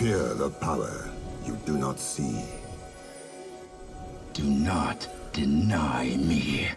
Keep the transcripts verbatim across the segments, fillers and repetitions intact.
Fear the power you do not see. Do not deny me.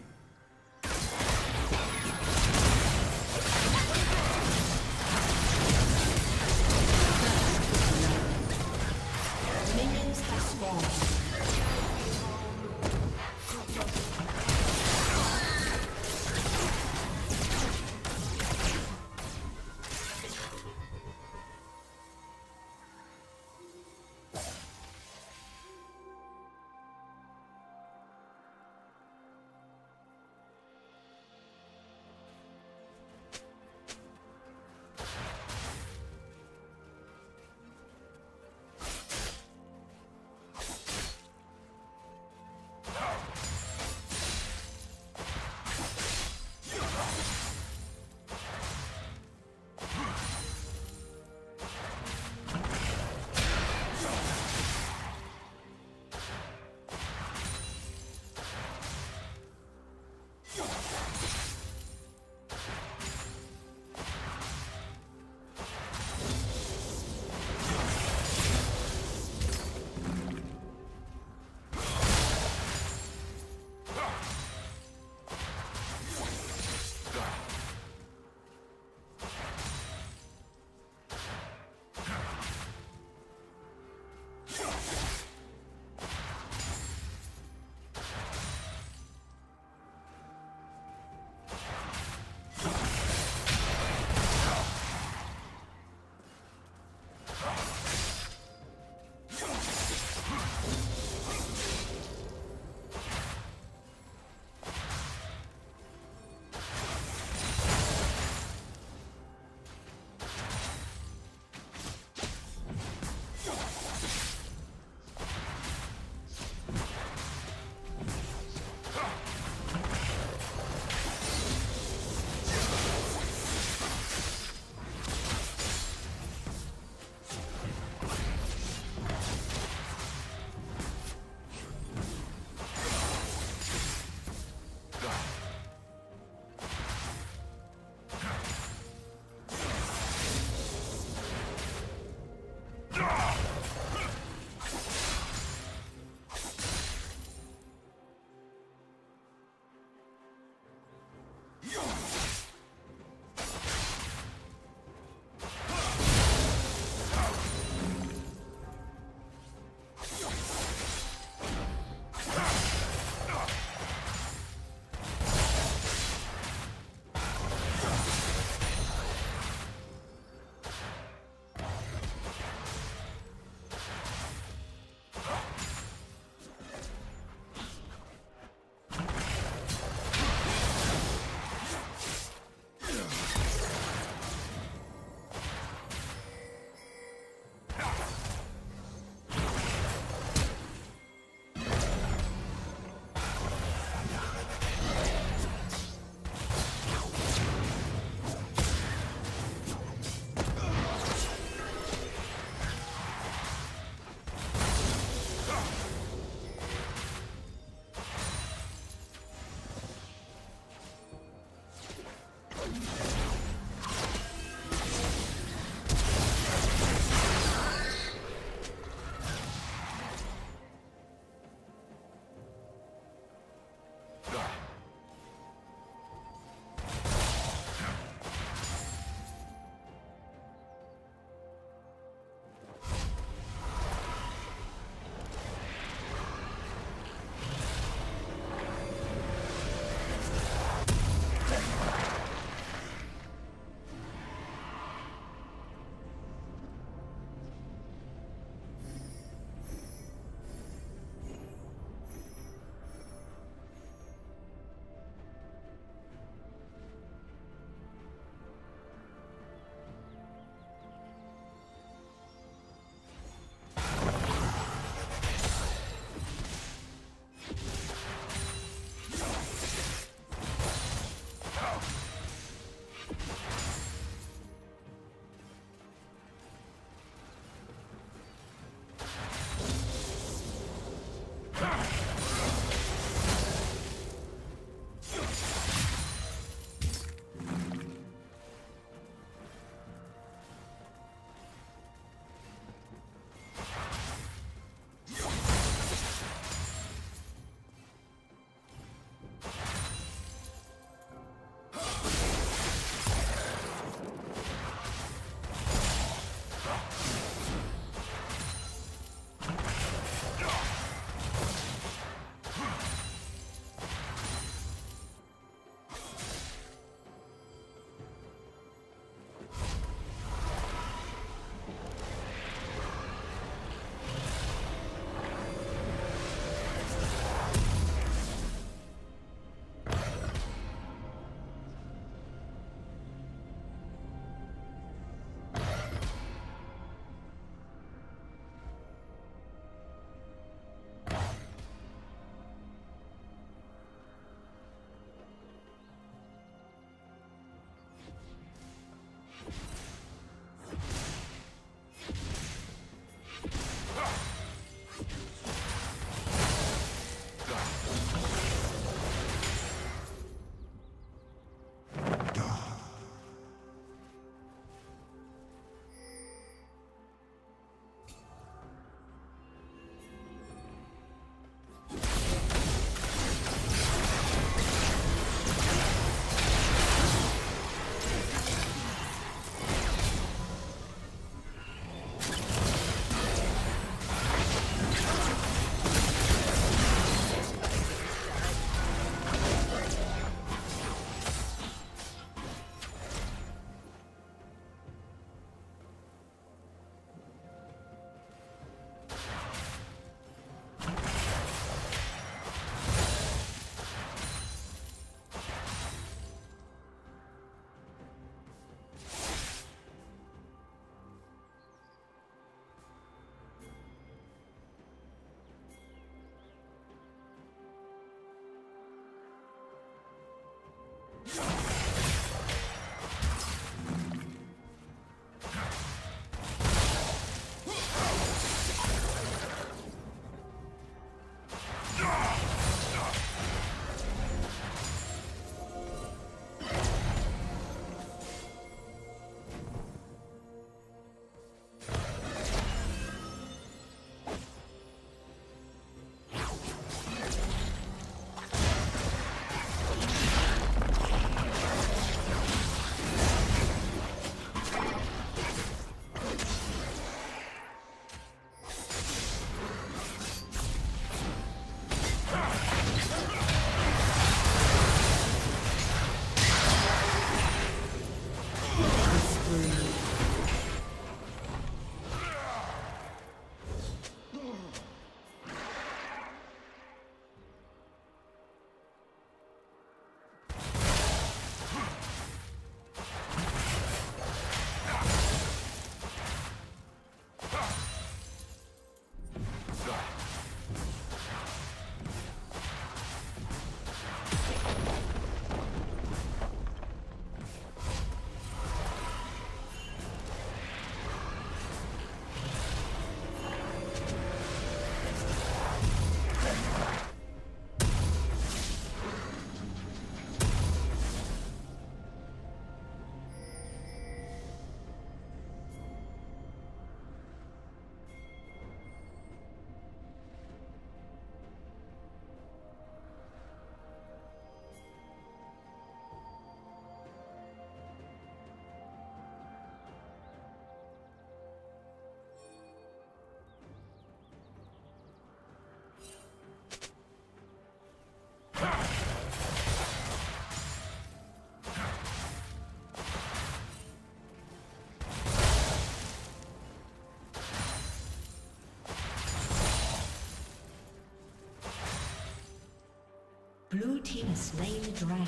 Blue team has slain the dragon.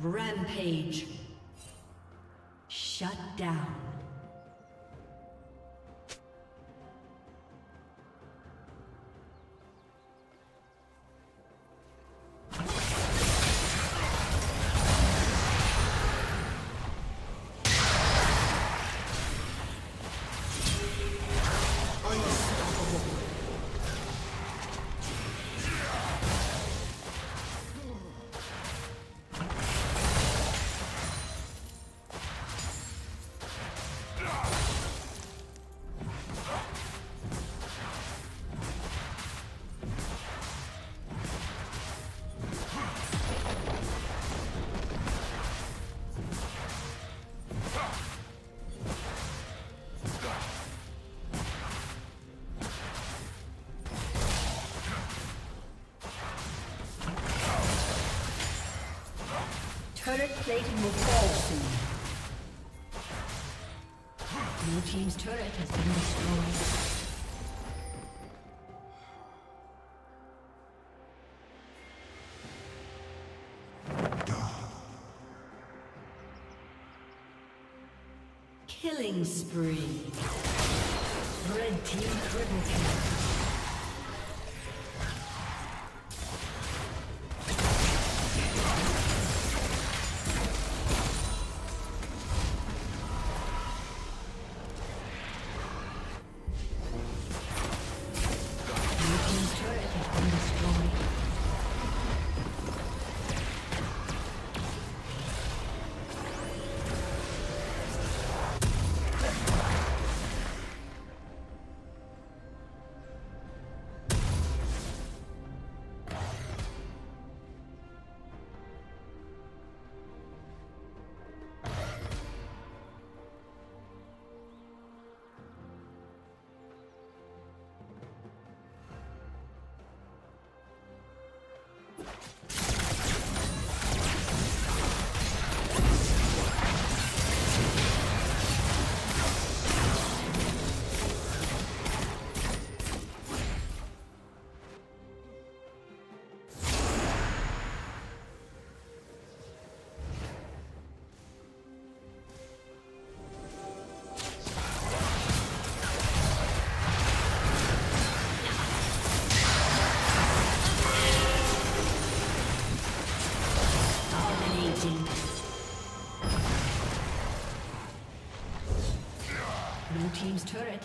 Rampage. Shut down. Turret plating will fall soon. Blue team's turret has been destroyed. Killing spree. Red team triple kill. Blue team's turret